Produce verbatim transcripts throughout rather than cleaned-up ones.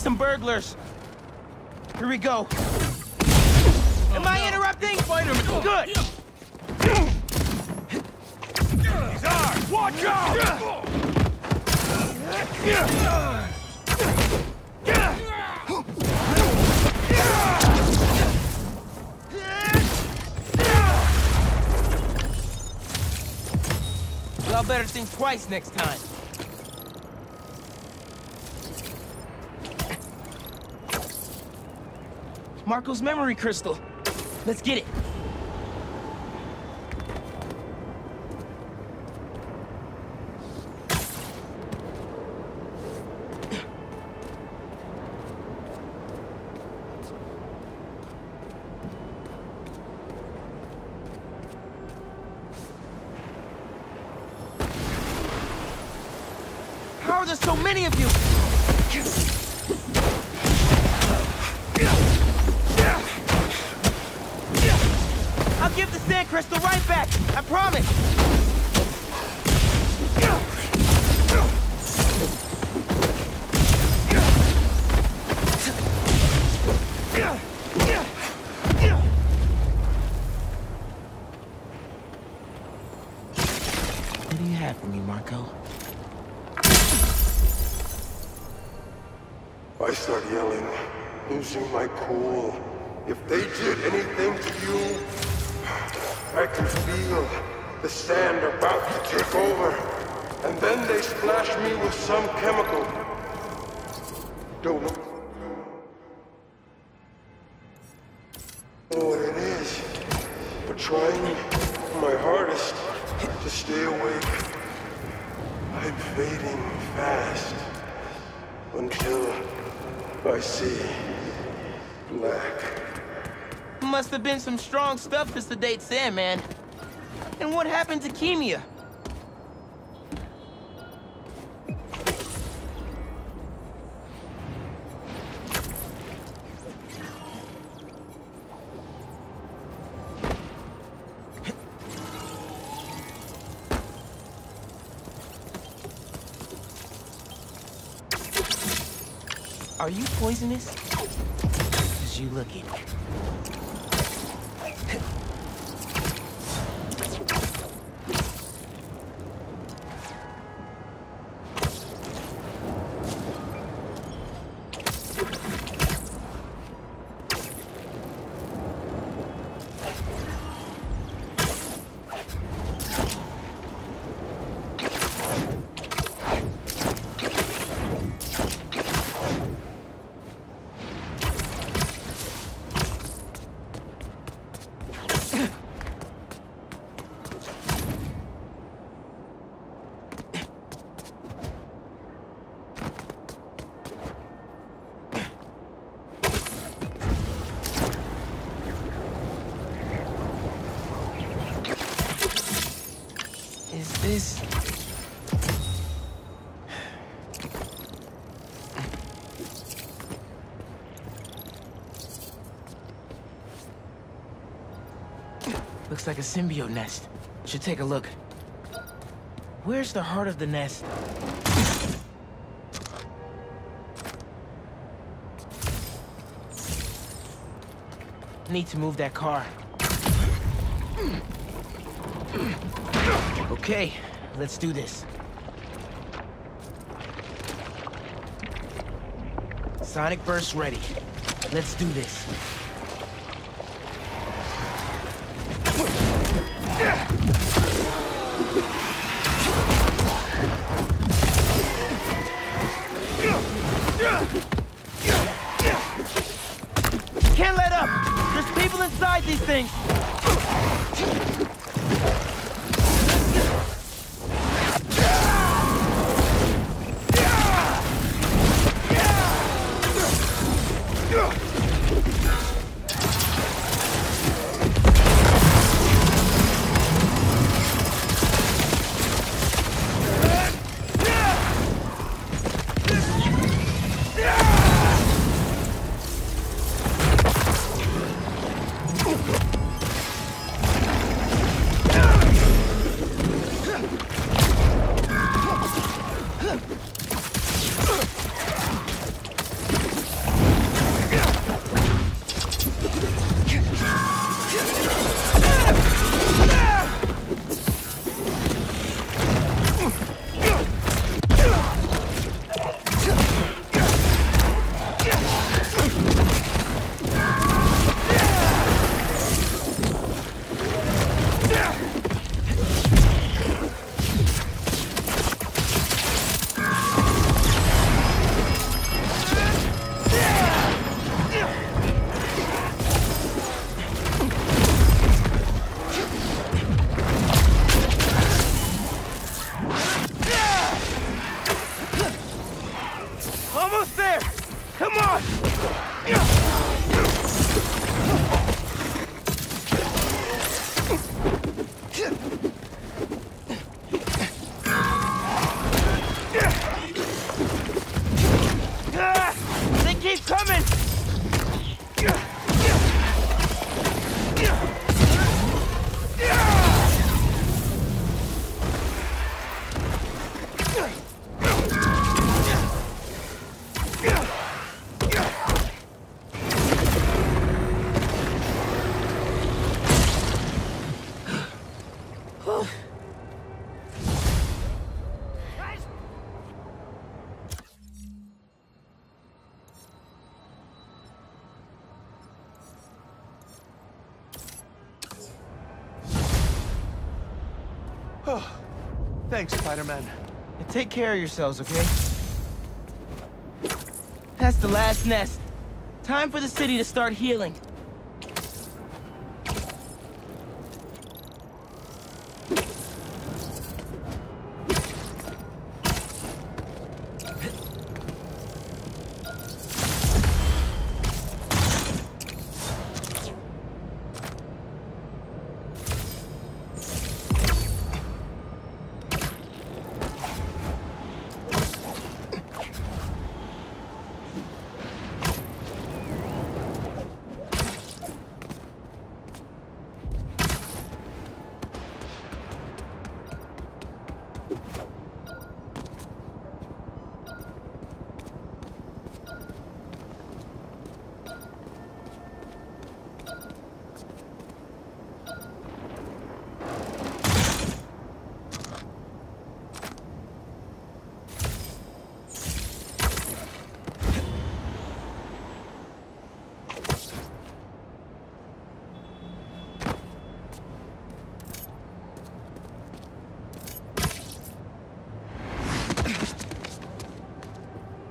some burglars. Here we go. Oh, Am no. I interrupting? Spider-Man. Good. He's ours. Watch out! Y'all better think twice next time. Marco's memory crystal. Let's get it. How are there so many of you? Crystal, right back! I promise! What do you have for me, Marco? I start yelling, losing my cool. If they did anything to you, I can feel the sand about to take over, and then they splash me with some chemical. Don't know what it is, but trying my hardest to stay awake. I'm fading fast until I see black. Must have been some strong stuff to sedate Sandman, man. And what happened to Kimia? Are you poisonous? As you look it. This... Looks like a symbiote nest. Should take a look. Where's the heart of the nest? Need to move that car. Okay, let's do this. Sonic burst ready. Let's do this. Can't let up! There's people inside these things! They keep coming. Thanks, Spider-Man. And take care of yourselves, okay? That's the last nest. Time for the city to start healing.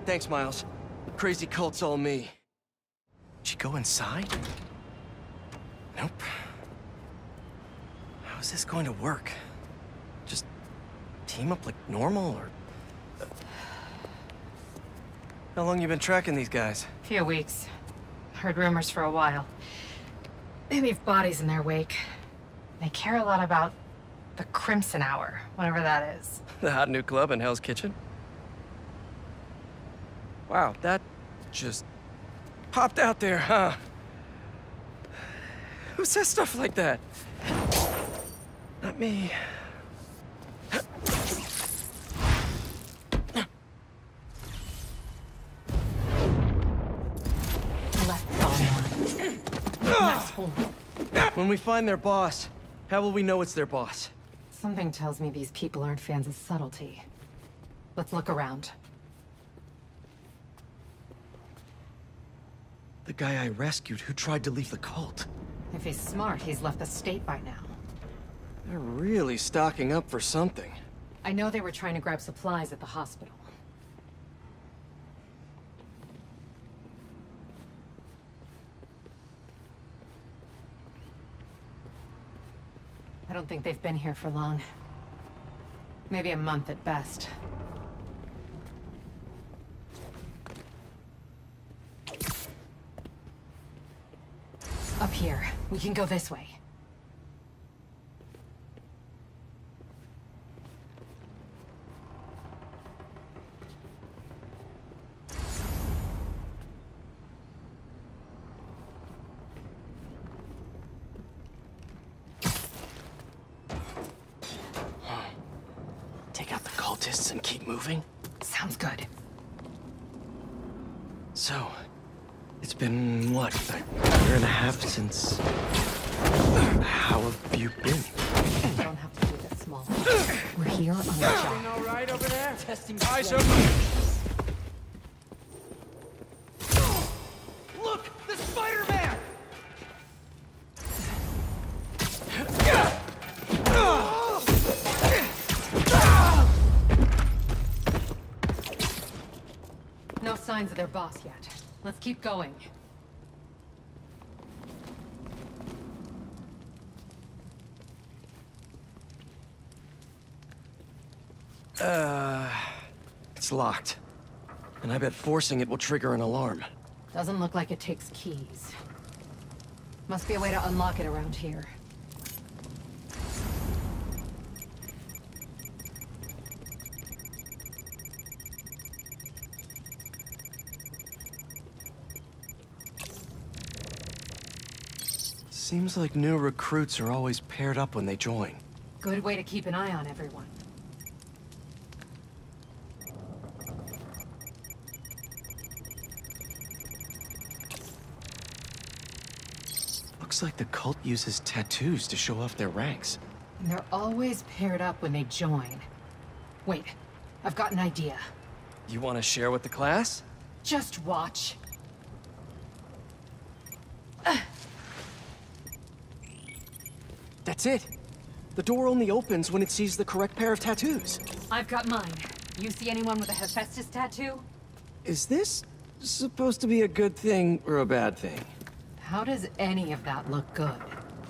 Thanks, Miles. Crazy cult's all me. Did she go inside? Nope. How is this going to work? Just team up like normal, or... How long you been tracking these guys? A few weeks. Heard rumors for a while. They leave bodies in their wake. They care a lot about the Crimson Hour, whatever that is. The hot new club in Hell's Kitchen? Wow, that just popped out there, huh? Who says stuff like that? Not me. When we find their boss, how will we know it's their boss? Something tells me these people aren't fans of subtlety. Let's look around. The guy I rescued who tried to leave the cult. If he's smart, he's left the state by now. They're really stocking up for something. I know they were trying to grab supplies at the hospital. I don't think they've been here for long. Maybe a month at best. Up here. We can go this way. Take out the cultists and keep moving? Sounds good. So... It's been, what, a year and a half since... How have you been? You don't have to do this, small. We're here on the job. Everything all right over there? Testing... I sure... Look! The Spider-Man! No signs of their boss yet. Let's keep going. Uh, it's locked. And I bet forcing it will trigger an alarm. Doesn't look like it takes keys. Must be a way to unlock it around here. Seems like new recruits are always paired up when they join. Good way to keep an eye on everyone. Looks like the cult uses tattoos to show off their ranks. And they're always paired up when they join. Wait, I've got an idea. You want to share with the class? Just watch. That's it. The door only opens when it sees the correct pair of tattoos. I've got mine. You see anyone with a Hephaestus tattoo? Is this supposed to be a good thing or a bad thing? How does any of that look good?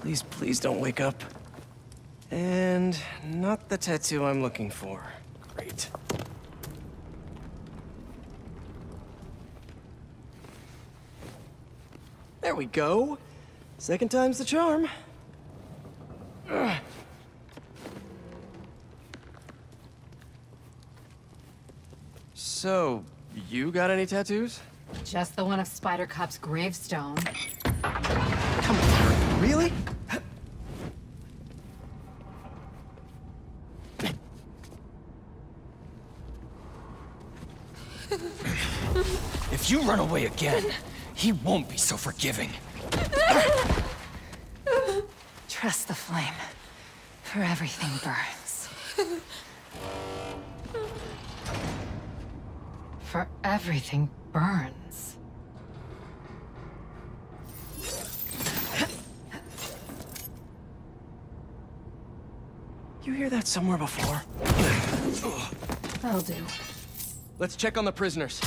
Please, please don't wake up. And not the tattoo I'm looking for. Great. There we go. Second time's the charm. Ugh. So, you got any tattoos? Just the one of Spider Cop's gravestone. Come on, really? If you run away again, he won't be so forgiving. Trust the flame, for everything burns. For everything burns. You hear that somewhere before? That'll do. Let's check on the prisoners.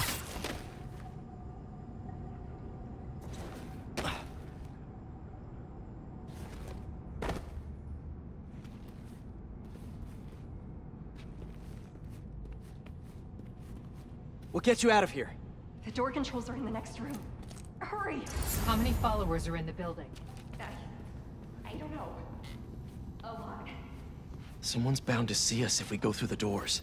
We'll get you out of here. The door controls are in the next room. Hurry! How many followers are in the building? I, I don't know. A lot. Someone's bound to see us if we go through the doors.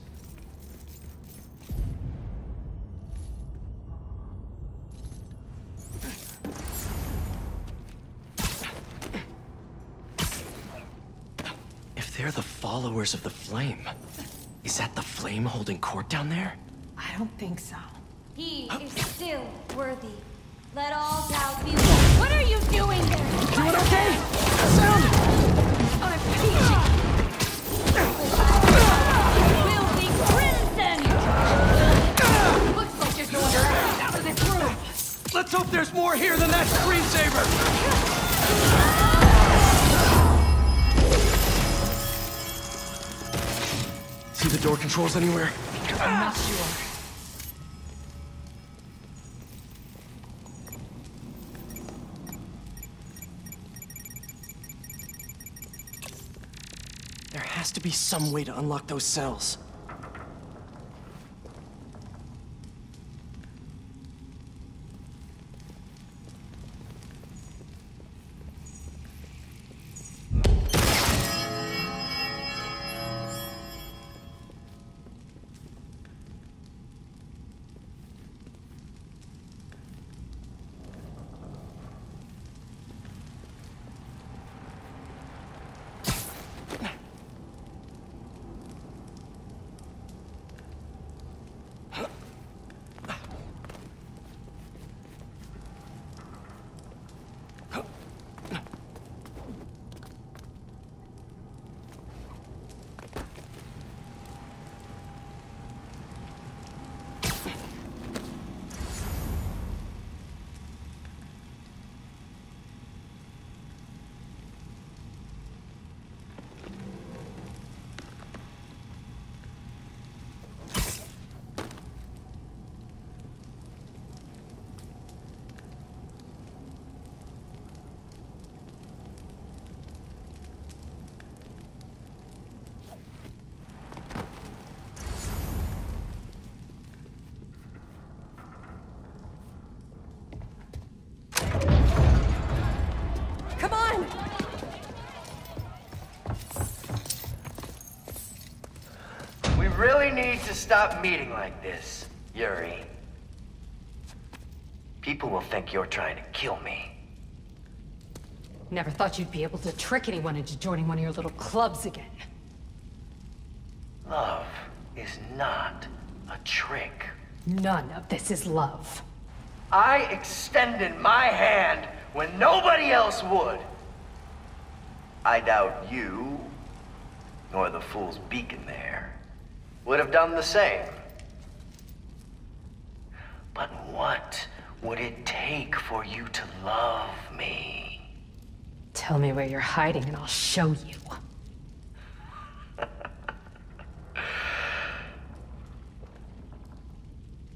If they're the followers of the flame, is that the flame holding court down there? I don't think so. He is still worthy. Let all doubt be lost. What are you doing there? Doing okay? Sound! I'm peachy. Will be crimson! Looks like you're going right out of this room. Let's hope there's more here than that screensaver! See the door controls anywhere? I'm not sure. Has to be some way to unlock those cells. needs to stop meeting like this, Yuri. People will think you're trying to kill me. Never thought you'd be able to trick anyone into joining one of your little clubs again. Love is not a trick. None of this is love. I extended my hand when nobody else would. I doubt you, nor the fool's beacon there, would have done the same. But what would it take for you to love me? Tell me where you're hiding and I'll show you.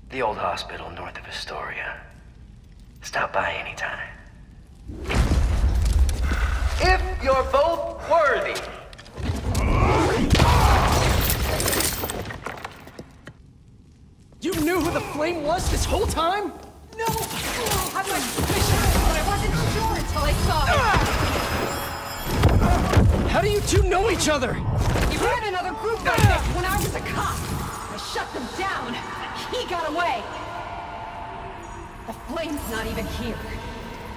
The old hospital north of Astoria. Stop by anytime. If you're both worthy. You knew who the flame was this whole time? No! I had my suspicions, but I wasn't sure until I saw it. How do you two know each other? You ran another group like this when I was a cop. I shut them down, and he got away. The flame's not even here.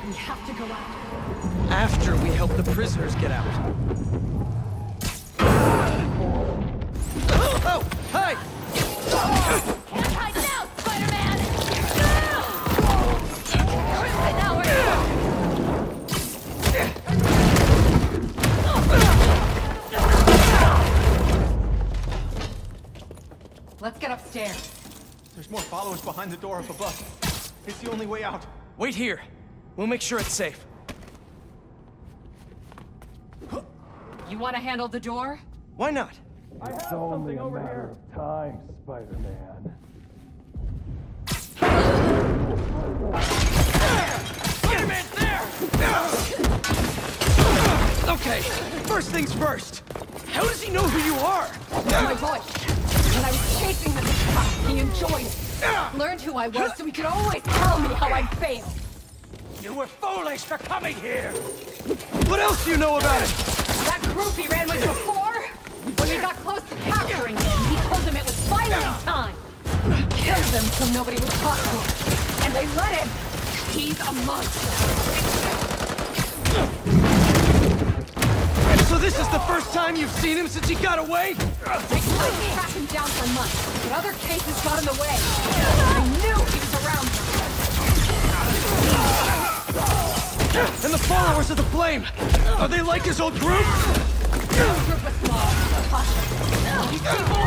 We have to go out. After we help the prisoners get out. Oh! Hi! Oh. Can't hide now, Spider-Man! No! Prison hours! Let's get upstairs. There's more followers behind the door up above. It's the only way out. Wait here. We'll make sure it's safe. You want to handle the door? Why not? I have it's only a over matter here. of time, Spider-Man. Spider-Man's there! Okay, first things first. How does he know who you are? Oh my boy. When I was chasing this cop, he enjoyed it. Learned who I was so he could always tell me how I failed. You were foolish for coming here! What else do you know about it? That group he ran with before? When we got close to capturing him, he told them it was finally time. Killed them so nobody was caught for him. And they let him. He's a monster. So this is the first time you've seen him since he got away? They tried to track him down for months, but other cases got in the way. I knew he was around them. And the followers of the flame, are they like his old group? These people,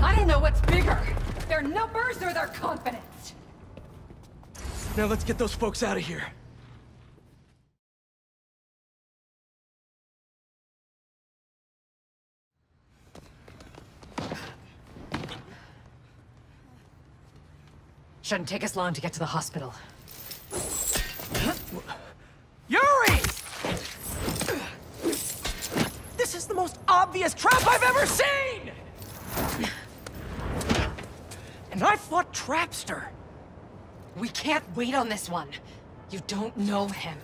I don't know what's bigger, their numbers or their confidence. Now let's get those folks out of here. Shouldn't take us long to get to the hospital. Yuri! This is the most obvious trap I've ever seen! And I fought Trapster. We can't wait on this one. You don't know him.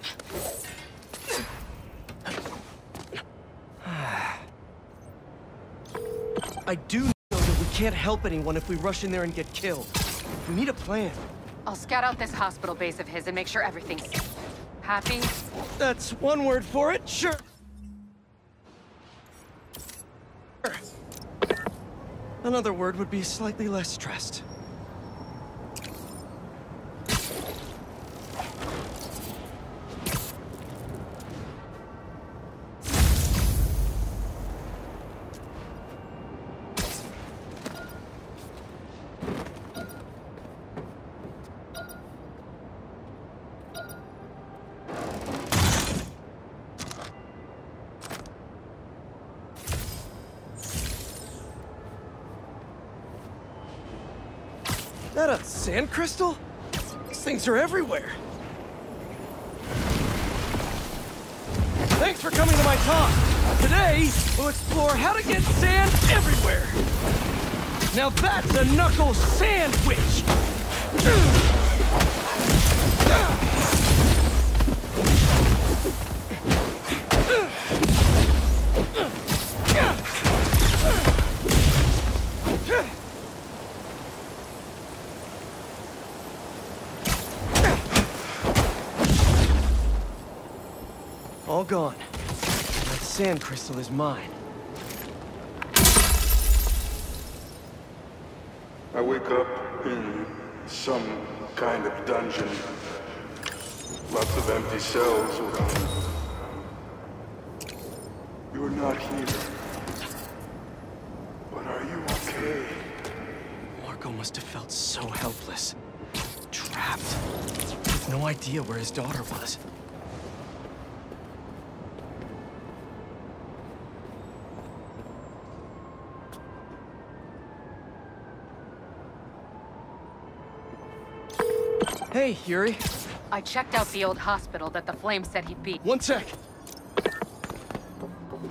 I do know that we can't help anyone if we rush in there and get killed. We need a plan. I'll scout out this hospital base of his and make sure everything's safe. Happy? That's one word for it, sure. Another word would be slightly less stressed. Sand crystal? These things are everywhere. Thanks for coming to my talk. Today, we'll explore how to get sand everywhere. Now that's a knuckle sandwich! all gone. That sand crystal is mine. I wake up in some kind of dungeon. Lots of empty cells around. You're not here. But are you okay? Marco must have felt so helpless. Trapped. With no idea where his daughter was. Hey, Yuri. I checked out the old hospital that the flame said he'd be. One sec.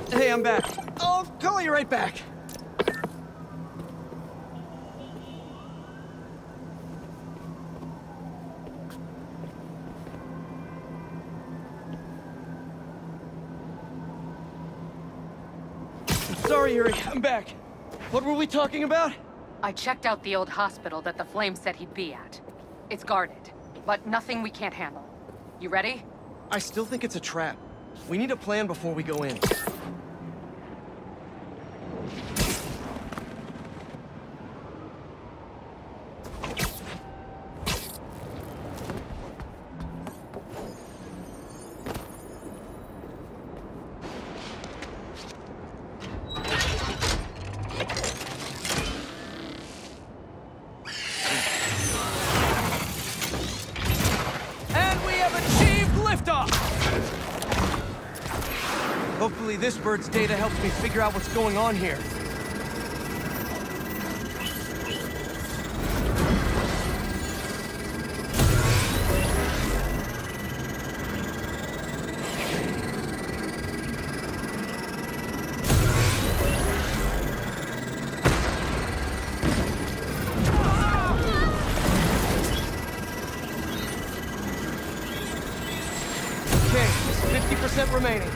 Hey, I'm back. I'll call you right back. Sorry, Yuri. I'm back. What were we talking about? I checked out the old hospital that the flame said he'd be at. It's guarded. But nothing we can't handle. You ready? I still think it's a trap. We need a plan before we go in. This bird's data helps me figure out what's going on here. Okay, there's fifty percent remaining.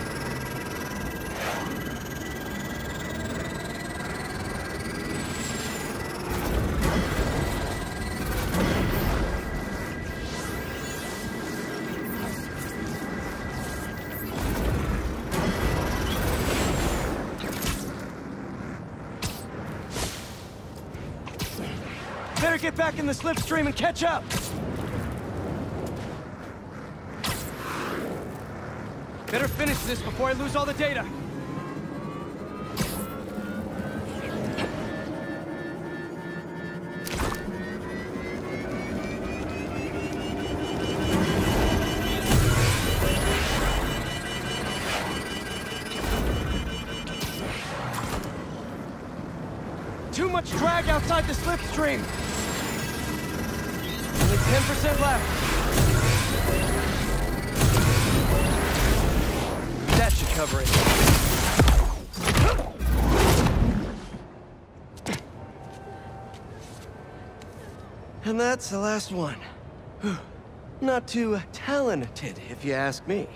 Get back in the slipstream and catch up! Better finish this before I lose all the data! Too much drag outside the slipstream! Ten percent left. That should cover it. And that's the last one. Not too talented, if you ask me.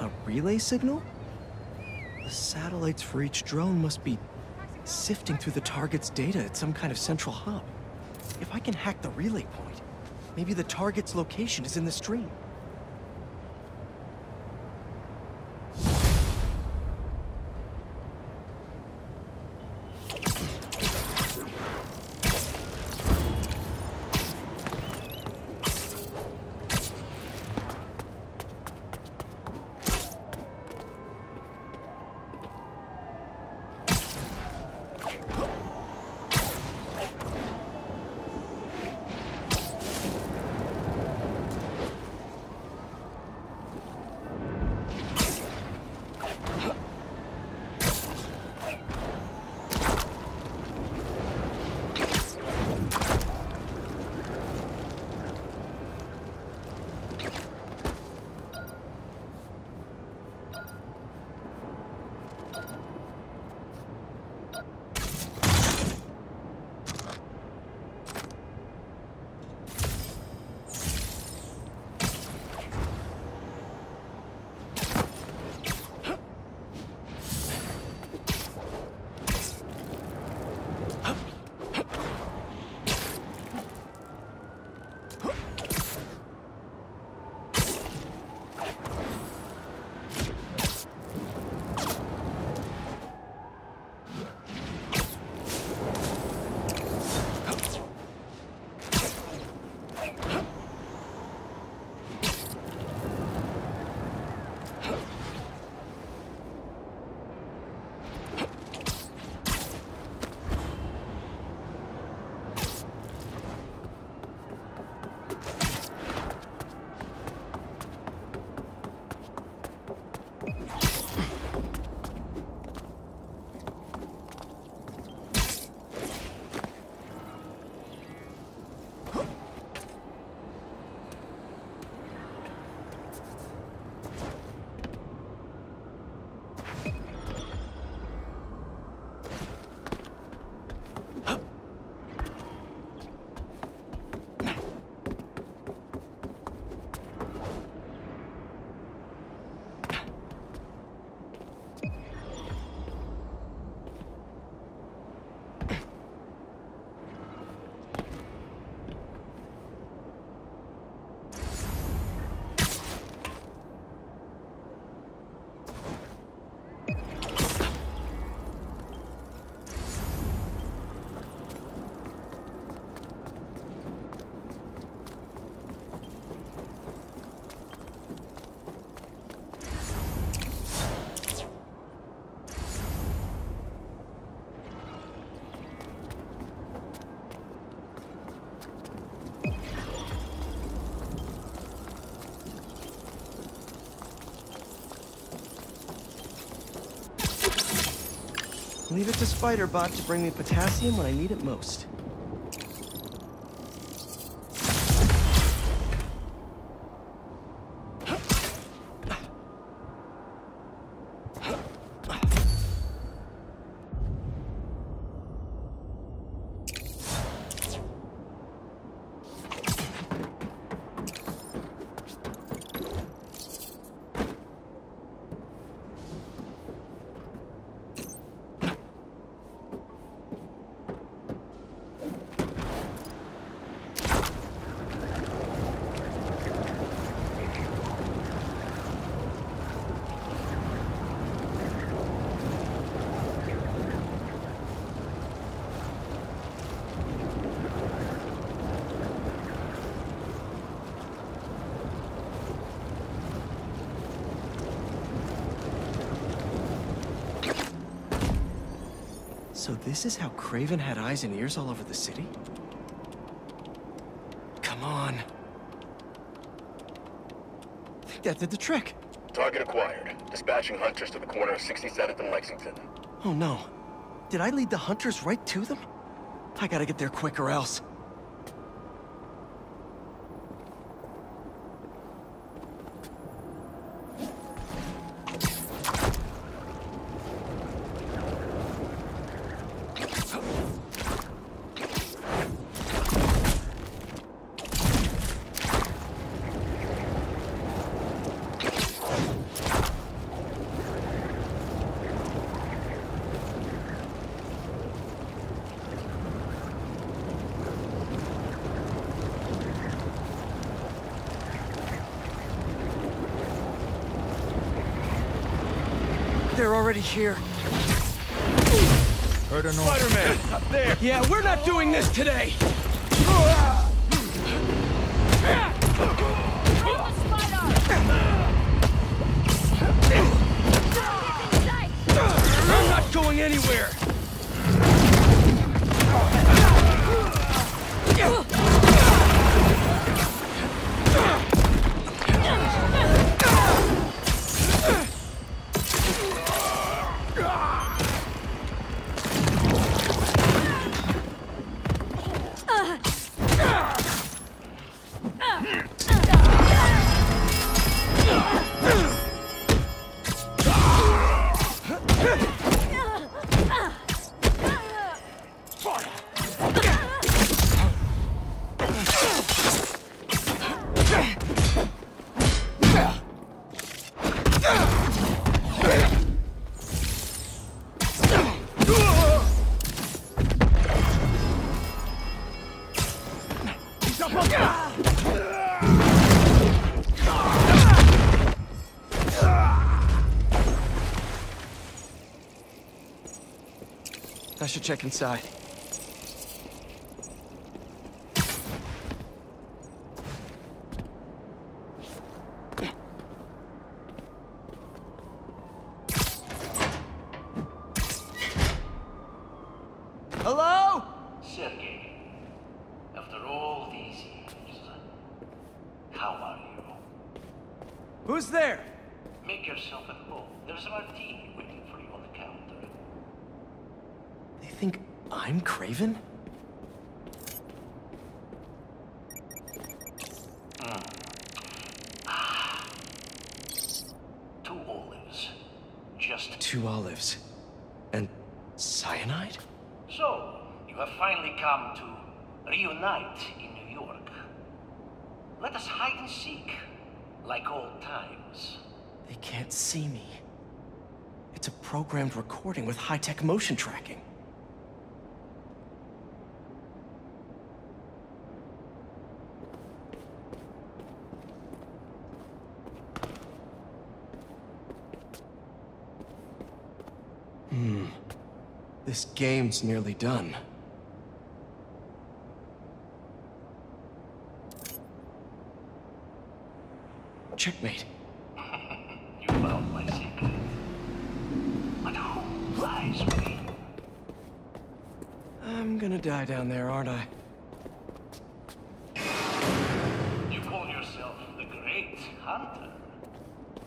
A relay signal? The satellites for each drone must be sifting through the target's data at some kind of central hub. If I can hack the relay point, maybe the target's location is in the stream. Leave it to Spiderbot to bring me potassium when I need it most. So this is how Kraven had eyes and ears all over the city? Come on. I think that did the trick. Target acquired. Dispatching hunters to the corner of sixty-seventh and Lexington. Oh no. Did I lead the hunters right to them? I gotta get there quick or else. They're already here. Heard a noise. Spider-Man! Up there! Yeah, we're not doing this today! I'm not going anywhere! I should check inside. Hello? Sergei, after all these years, how are you? Who's there? Make yourself at home. There's a martini waiting for you on the counter. They think I'm Kraven? Mm. Two olives. Just two olives. And cyanide? So, you have finally come to reunite in New York. Let us hide and seek, like old times. They can't see me. It's a programmed recording with high-tech motion tracking. Hmm. This game's nearly done. Checkmate. You found my secret. But who lies with me? I'm gonna die down there, aren't I? You call yourself the great hunter,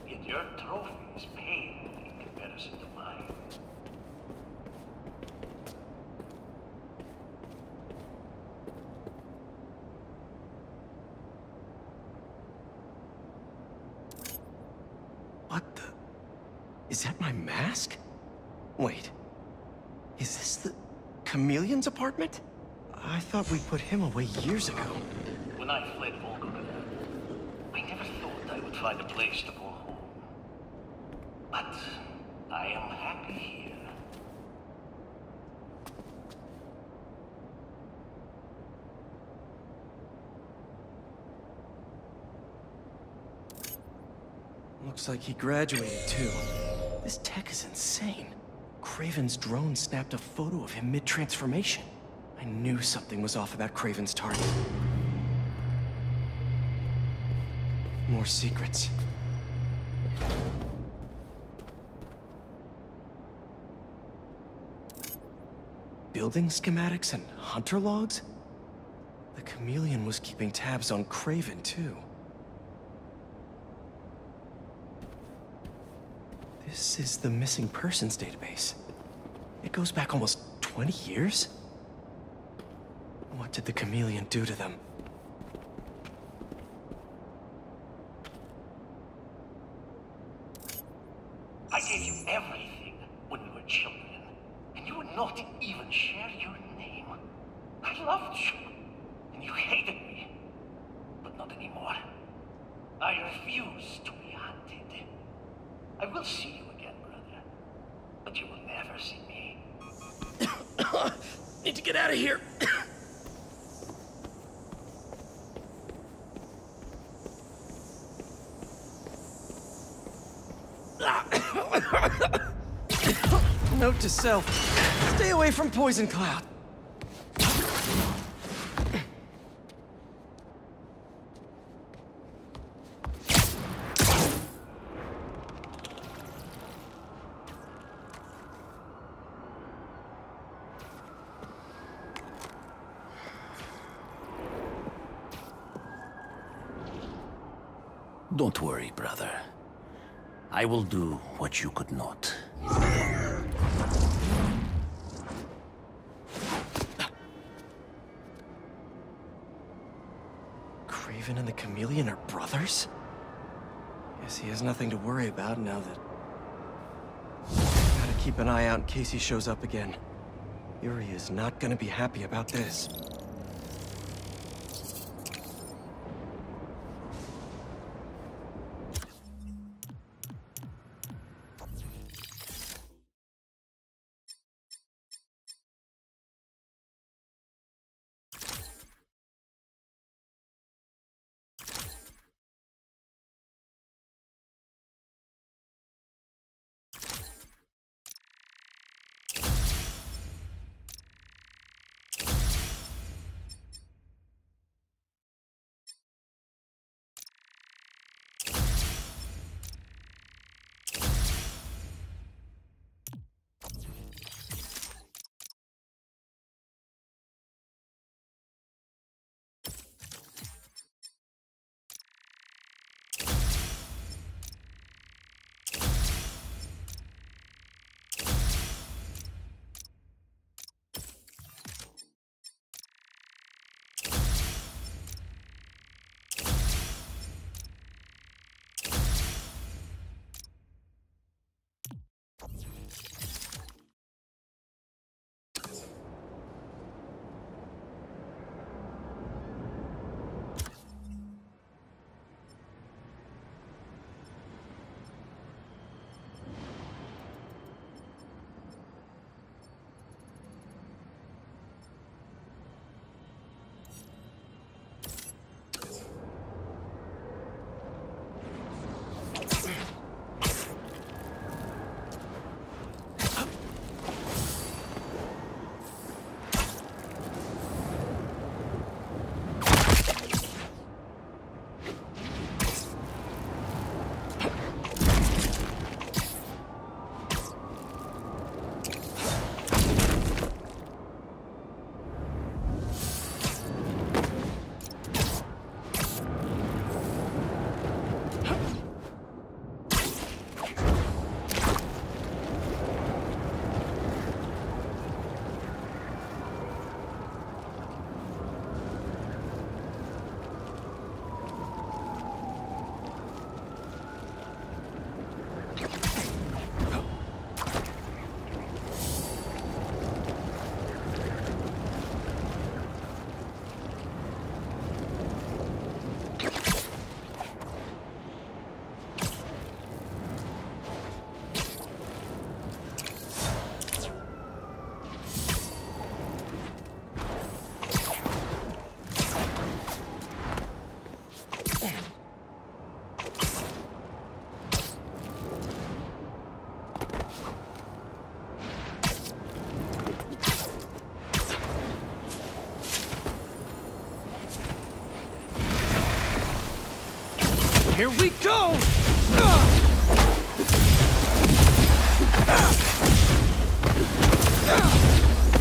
yet your trophy is pale in comparison to mine. Is that my mask? Wait. Is this the Chameleon's apartment? I thought we put him away years ago. When I fled Volgora, I never thought I would find a place to go home. But I am happy here. Looks like he graduated too. This tech is insane. Kraven's drone snapped a photo of him mid-transformation. I knew something was off about Kraven's target. More secrets. Building schematics and hunter logs? The Chameleon was keeping tabs on Kraven too. This is the missing persons database. It goes back almost twenty years? What did the Chameleon do to them? I gave you everything when you were children, and you would not even share your name. I loved you, and you hated me, but not anymore. I refuse to be hunted. I will see you again, brother, but you will never see me. Need to get out of here. Note to self, stay away from Poison Cloud. Don't worry, brother. I will do what you could not. Kraven and the Chameleon are brothers? Guess he has nothing to worry about now that... Gotta keep an eye out in case he shows up again. Yuri is not gonna be happy about this. Here we go!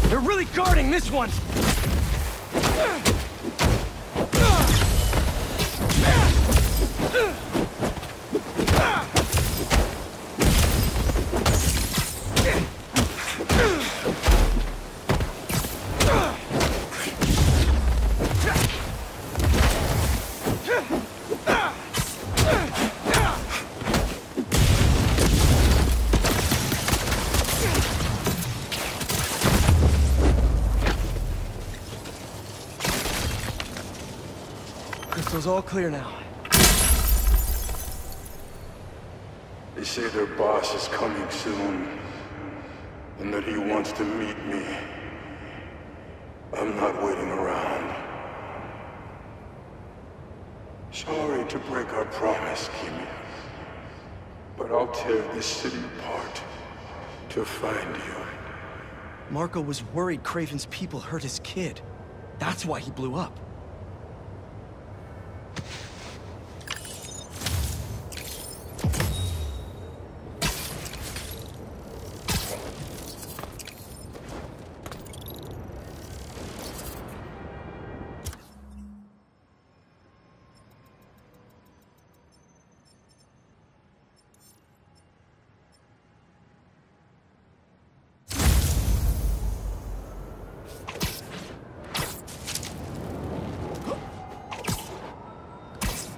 They're really guarding this one! It's all clear now. They say their boss is coming soon, and that he wants to meet me. I'm not waiting around. Sorry to break our promise, Kimi, but I'll tear this city apart to find you. Marco was worried Kraven's people hurt his kid. That's why he blew up.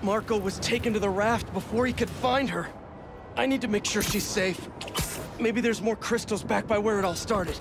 Marco was taken to the raft before he could find her. I need to make sure she's safe. Maybe there's more crystals back by where it all started.